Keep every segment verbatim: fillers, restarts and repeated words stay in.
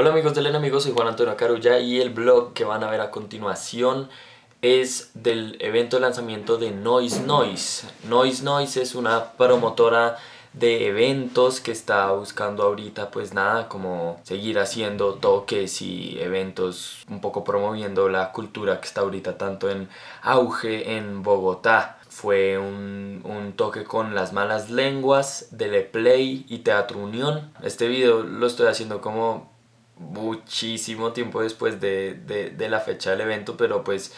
Hola amigos del Enemigo, soy Juan Antonio Carulla y el vlog que van a ver a continuación es del evento de lanzamiento de Noise Noise. Noise Noise es una promotora de eventos que está buscando ahorita pues nada, como seguir haciendo toques y eventos, un poco promoviendo la cultura que está ahorita tanto en auge en Bogotá. Fue un, un toque con Las Malas Lenguas, de Le Play y Teatro Unión. Este video lo estoy haciendo como muchísimo tiempo después de, de, de la fecha del evento, pero pues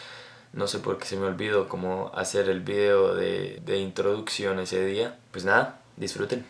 no sé por qué se me olvidó cómo hacer el video de, de introducción ese día. Pues nada, disfruten.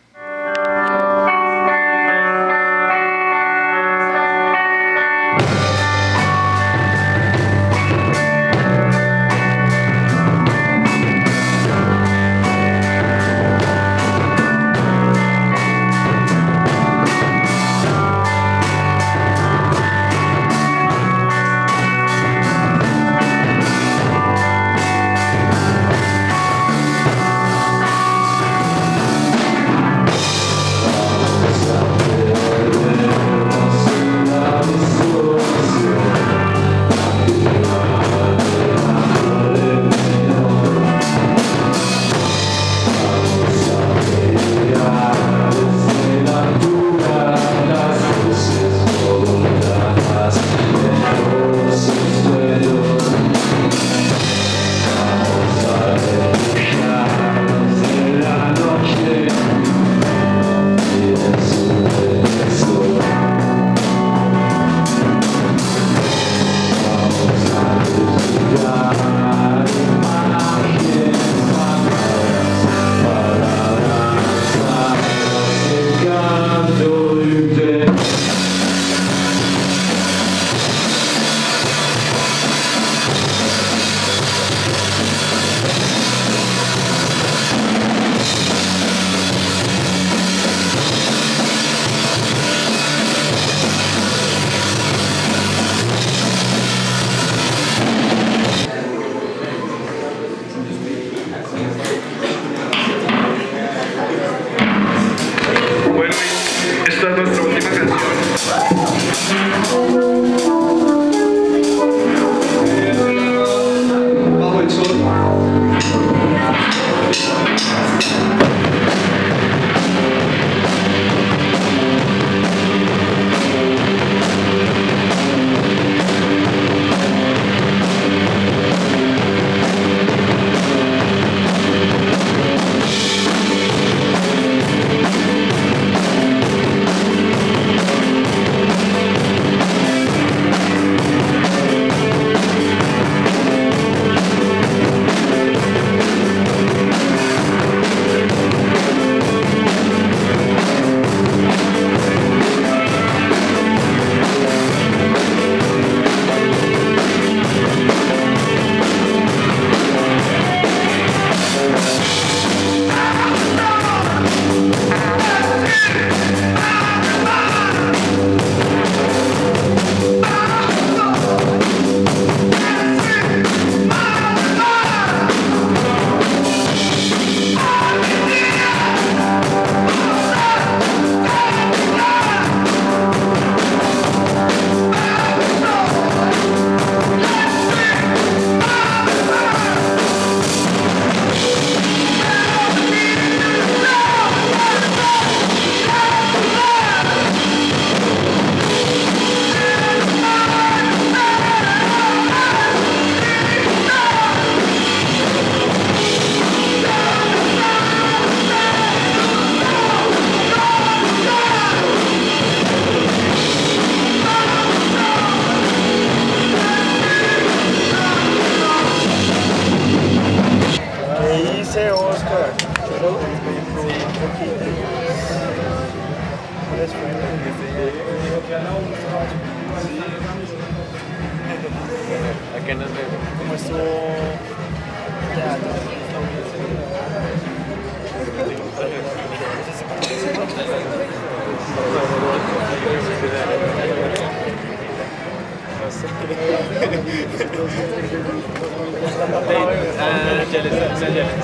Acá nos vemos. ¿Cómo estuvo?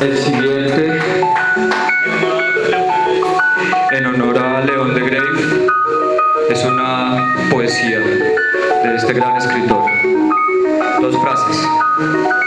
El siguiente, en honor a León de Greiff, es una poesía. poesía de este gran escritor. Dos frases.